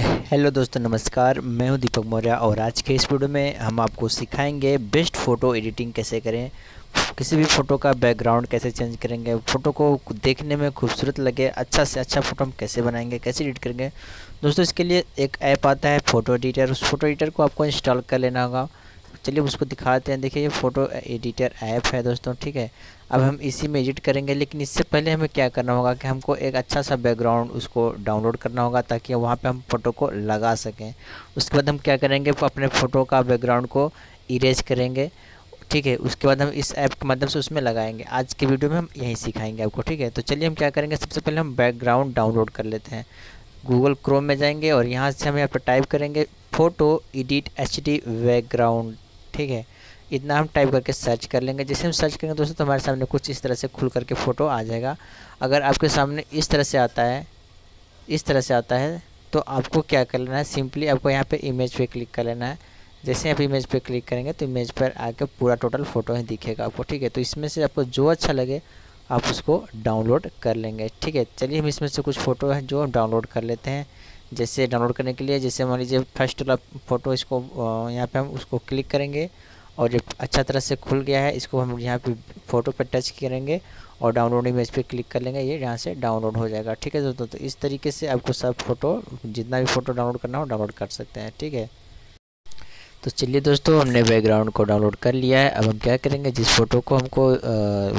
Hello दोस्तों नमस्कार, मैं हूं दीपक मौर्य और आज के इस वीडियो में हम आपको सिखाएंगे बेस्ट फ़ोटो एडिटिंग कैसे करें। किसी भी फ़ोटो का बैकग्राउंड कैसे चेंज करेंगे, फ़ोटो को देखने में खूबसूरत लगे, अच्छा से अच्छा फ़ोटो हम कैसे बनाएंगे, कैसे एडिट करेंगे। दोस्तों इसके लिए एक ऐप आता है फ़ोटो एडिटर, उस फ़ोटो एडिटर को आपको इंस्टॉल कर लेना होगा। चलिए उसको दिखाते हैं। देखिए ये फ़ोटो एडिटर ऐप है दोस्तों, ठीक है। अब हम इसी में एडिट करेंगे, लेकिन इससे पहले हमें क्या करना होगा कि हमको एक अच्छा सा बैकग्राउंड उसको डाउनलोड करना होगा ताकि वहाँ पे हम फ़ोटो को लगा सकें। उसके बाद हम क्या करेंगे, अपने फ़ोटो का बैकग्राउंड को इरेज करेंगे, ठीक है। उसके बाद हम इस ऐप के माध्यम से उसमें लगाएंगे। आज के वीडियो में हम यही सिखाएंगे आपको, ठीक है। तो चलिए हम क्या करेंगे, सबसे पहले हम बैकग्राउंड डाउनलोड कर लेते हैं। गूगल क्रोम में जाएंगे और यहाँ से हम यहाँ पर टाइप करेंगे फ़ोटो एडिट HD बैकग्राउंड, ठीक है। इतना हम टाइप करके सर्च कर लेंगे। जैसे हम सर्च करेंगे दोस्तों तो हमारे सामने कुछ इस तरह से खुल करके फ़ोटो आ जाएगा। अगर आपके सामने इस तरह से आता है, इस तरह से आता है, तो आपको क्या कर लेना है, सिंपली आपको यहाँ पे इमेज पे क्लिक कर लेना है। जैसे आप इमेज पे क्लिक करेंगे तो इमेज पर आके पूरा टोटल फ़ोटो ही दिखेगा आपको, ठीक है। तो इसमें से आपको जो अच्छा लगे आप उसको डाउनलोड कर लेंगे, ठीक है। चलिए हम इसमें से कुछ फ़ोटो है जो डाउनलोड कर लेते हैं। जैसे डाउनलोड करने के लिए, जैसे मान लीजिए फर्स्ट वाला फ़ोटो, इसको यहाँ पे हम उसको क्लिक करेंगे और जब अच्छा तरह से खुल गया है इसको हम यहाँ पे फ़ोटो पे टच करेंगे और डाउनलोड इमेज पे क्लिक कर लेंगे, ये यहाँ से डाउनलोड हो जाएगा, ठीक है दोस्तों। तो इस तरीके से आपको सब फ़ोटो, जितना भी फ़ोटो डाउनलोड करना हो डाउनलोड कर सकते हैं, ठीक है। तो चलिए दोस्तों हमने बैकग्राउंड को डाउनलोड कर लिया है। अब हम क्या करेंगे, जिस फ़ोटो को हमको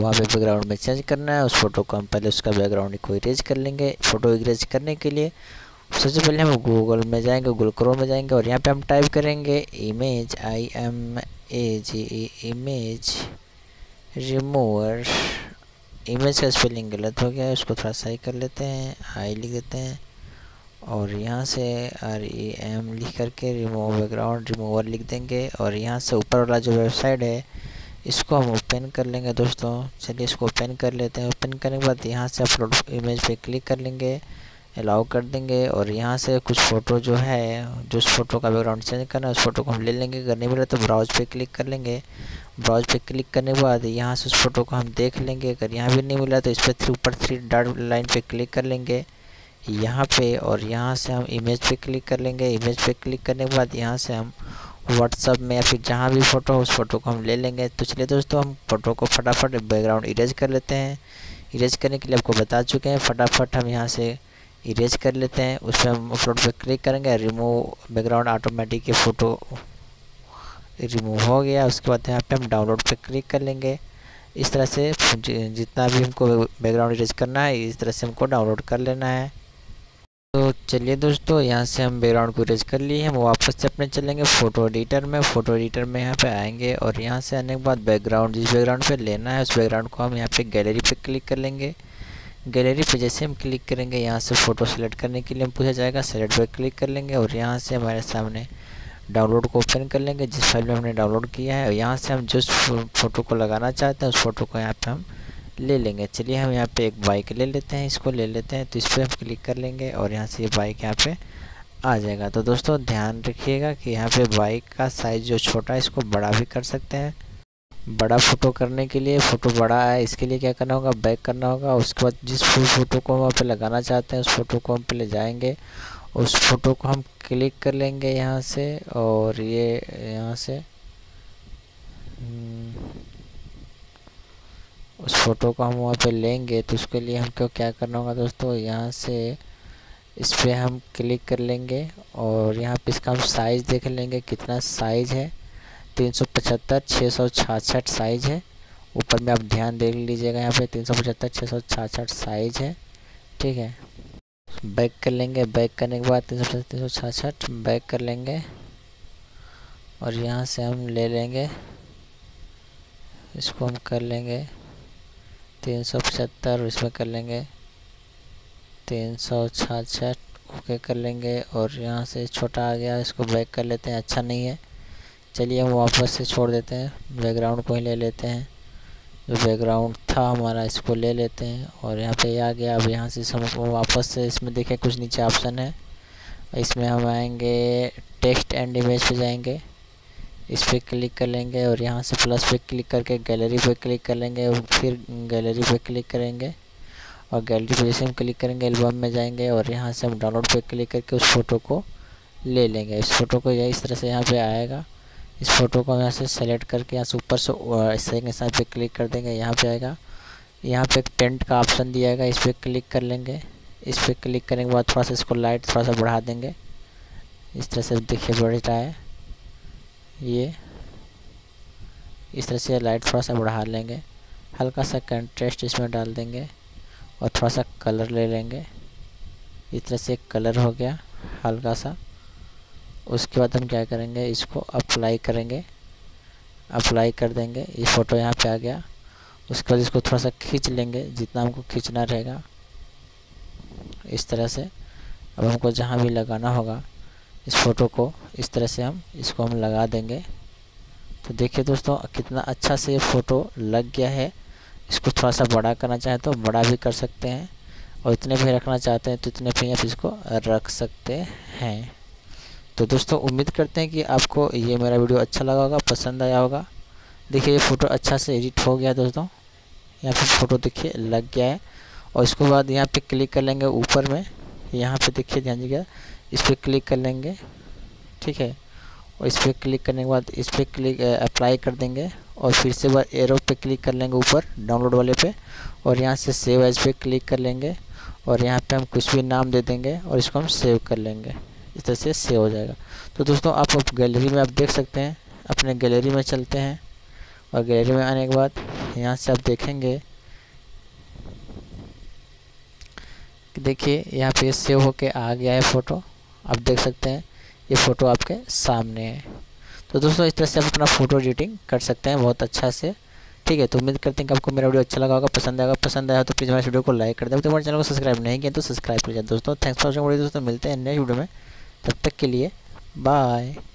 वहाँ पे बैकग्राउंड में चेंज करना है उस फ़ोटो को हम पहले उसका बैकग्राउंड को इरेज कर लेंगे। फ़ोटो इरेज करने के लिए सबसे पहले हम गूगल में जाएंगे, गूगल क्रोम में जाएंगे और यहाँ पे हम टाइप करेंगे image IMAGE image remover. Image का स्पेलिंग गलत हो गया है, उसको थोड़ा सही कर लेते हैं, आई लिख देते हैं और यहाँ से REM लिख करके रिमूव बैकग्राउंड रिमूवर लिख देंगे और यहाँ से ऊपर वाला जो वेबसाइट है इसको हम ओपन कर लेंगे दोस्तों। चलिए इसको ओपन कर लेते हैं। ओपन करने के बाद यहाँ से अपलोड इमेज पे क्लिक कर लेंगे, अलाउ कर देंगे और यहाँ से कुछ फ़ोटो जो है, जो उस फ़ोटो का बैकग्राउंड चेंज करना है उस फ़ोटो को हम ले लेंगे। अगर नहीं मिला तो ब्राउज पे क्लिक कर लेंगे। ब्राउज पे क्लिक करने के बाद यहाँ से उस फ़ोटो को हम देख लेंगे। अगर यहाँ भी नहीं मिला तो इस पर ऊपर थ्री डॉट लाइन पे क्लिक कर लेंगे यहाँ पे और यहाँ से हम इमेज पे क्लिक कर लेंगे। इमेज पे क्लिक करने के बाद यहाँ से हम व्हाट्सअप में या फिर जहाँ भी फ़ोटो हो उस फ़ोटो को हम ले लेंगे। तो चलिए दोस्तों हम फ़ोटो को फटाफट बैकग्राउंड इरेज कर लेते हैं। इरेज करने के लिए आपको बता चुके हैं, फटाफट हम यहाँ से इरेज कर लेते हैं। उस पर हम अपलोड पर क्लिक करेंगे, रिमूव बैकग्राउंड ऑटोमेटिक ये फ़ोटो रिमूव हो गया। उसके बाद यहाँ पे हम डाउनलोड पर क्लिक कर लेंगे। इस तरह से जितना भी हमको बैकग्राउंड इरेज करना है इस तरह से हमको डाउनलोड कर लेना है। तो चलिए दोस्तों यहाँ से हम बैकग्राउंड को इरेज कर लिए, हम वापस से अपने चलेंगे फ़ोटो एडिटर में। फ़ोटो एडिटर में यहाँ पे आएंगे और यहाँ से आने के बाद बैकग्राउंड, जिस बैकग्राउंड पे लेना है उस बैकग्राउंड को हम यहाँ पे गैलरी पे क्लिक कर लेंगे। गैलरी पे जैसे हम क्लिक करेंगे यहाँ से फ़ोटो सेलेक्ट करने के लिए हम पूछा जाएगा, सेलेक्ट पर क्लिक कर लेंगे और यहाँ से हमारे सामने डाउनलोड को ओपन कर लेंगे जिस फाइल में हमने डाउनलोड किया है और यहाँ से हम जिस फ़ोटो को लगाना चाहते हैं उस फ़ोटो को यहाँ पर हम ले लेंगे। चलिए हम यहाँ पे एक बाइक ले लेते हैं, इसको ले लेते हैं। तो इस पर हम क्लिक कर लेंगे और यहाँ से ये बाइक यहाँ पे आ जाएगा। तो दोस्तों ध्यान रखिएगा कि यहाँ पे बाइक का साइज़ जो छोटा है इसको बड़ा भी कर सकते हैं। बड़ा फ़ोटो करने के लिए, फ़ोटो बड़ा है इसके लिए क्या करना होगा, बैक करना होगा। उसके बाद जिस फ़ोटो को हम वहाँ पर लगाना चाहते हैं उस फ़ोटो को हम पे ले जाएँगे, उस फ़ोटो को हम क्लिक कर लेंगे यहाँ से और ये यहाँ से उस फ़ोटो को हम वहाँ पे लेंगे। तो उसके लिए हमको क्या करना होगा दोस्तों, यहाँ से इस पर हम क्लिक कर लेंगे और यहाँ पे इसका हम साइज़ देख लेंगे कितना साइज़ है, 375x666 साइज़ है। ऊपर में आप ध्यान देख लीजिएगा, यहाँ पे 375x666 साइज़ है, ठीक है। बैक कर लेंगे, बैक करने के बाद 375x666 बैक कर लेंगे और यहाँ से हम ले लेंगे, इसको हम कर लेंगे 375 और इसमें कर लेंगे 366, ओके कर लेंगे और यहाँ से छोटा आ गया इसको बैक कर लेते हैं, अच्छा नहीं है। चलिए हम वापस से छोड़ देते हैं, बैकग्राउंड को ही ले लेते हैं, जो बैकग्राउंड था हमारा इसको ले लेते हैं और यहाँ पे आ गया। अब यहाँ से हम वापस से इसमें देखें कुछ नीचे ऑप्शन है, इसमें हम आएँगे टेक्स्ट एंड इमेज पे जाएँगे, इस पर क्लिक कर लेंगे और यहाँ से प्लस पे क्लिक करके गैलरी पे क्लिक कर लेंगे और फिर गैलरी पे क्लिक करेंगे और गैलरी पे जैसे हम क्लिक करेंगे एल्बम में जाएंगे और यहाँ से हम डाउनलोड पे क्लिक करके उस फ़ोटो को ले लेंगे। इस फ़ोटो को इस तरह से यहाँ पे आएगा। इस फ़ोटो को हम यहाँ से सेलेक्ट करके यहाँ से ऊपर से इस तरह के साथ पे क्लिक कर देंगे। यहाँ पे आएगा, यहाँ पे एक पेंट का ऑप्शन दिया जाएगा, इस पर क्लिक कर लेंगे। इस पर क्लिक करने के बाद थोड़ा सा इसको लाइट थोड़ा सा बढ़ा देंगे। इस तरह से देखिए बढ़ रहा है ये। इस तरह से लाइट थोड़ा सा बढ़ा लेंगे, हल्का सा कंट्रास्ट इसमें डाल देंगे और थोड़ा सा कलर ले लेंगे। इस तरह से कलर हो गया हल्का सा। उसके बाद हम क्या करेंगे, इसको अप्लाई करेंगे, अप्लाई कर देंगे। ये फ़ोटो यहाँ पे आ गया। उसके बाद इसको थोड़ा सा खींच लेंगे जितना हमको खींचना रहेगा। इस तरह से अब हमको जहाँ भी लगाना होगा इस फ़ोटो को इस तरह से हम इसको लगा देंगे। तो देखिए दोस्तों कितना अच्छा से ये फ़ोटो लग गया है। इसको थोड़ा सा बड़ा करना चाहें तो बड़ा भी कर सकते हैं और इतने भी रखना चाहते हैं तो इतने भी आप इसको रख सकते हैं। तो दोस्तों उम्मीद करते हैं कि आपको ये मेरा वीडियो अच्छा लगा होगा, पसंद आया होगा। देखिए ये फ़ोटो अच्छा से एडिट हो गया दोस्तों। यहाँ पे फ़ोटो देखिए लग गया है और इसके बाद यहाँ पे क्लिक कर लेंगे ऊपर में। यहाँ पे देखिए ध्यान दीजिएगा, इस पर क्लिक कर लेंगे, ठीक है। और इस पर क्लिक करने के बाद इस पर क्लिक अप्लाई कर देंगे और फिर से बार एरो पे क्लिक कर लेंगे ऊपर डाउनलोड वाले पे और यहाँ से सेव एज पे क्लिक कर लेंगे और यहाँ पे हम कुछ भी नाम दे देंगे और इसको हम सेव कर लेंगे। इस तरह से सेव हो जाएगा। तो दोस्तों आप गैलरी में आप देख सकते हैं। अपने गैलरी में चलते हैं और गैलरी में आने के बाद यहाँ से आप देखेंगे, देखिए यहाँ पे सेव होके आ गया है फ़ोटो। आप देख सकते हैं ये फ़ोटो आपके सामने है। तो दोस्तों इस तरह से आप अपना फ़ोटो एडिटिंग कर सकते हैं बहुत अच्छा से, ठीक है। तो उम्मीद करते हैं कि आपको मेरा वीडियो अच्छा लगा होगा, पसंद आएगा। पसंद आया तो प्लीज़ हमारे वीडियो को लाइक कर दें। तो हमारे चैनल को सब्सक्राइब नहीं किया तो सब्सक्राइब कर जाए दोस्तों। थैंक्स फॉर वॉचिंग दोस्तों, मिलते हैं नए वीडियो में। तब तक के लिए बाय।